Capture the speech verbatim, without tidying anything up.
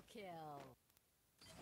Triple kill.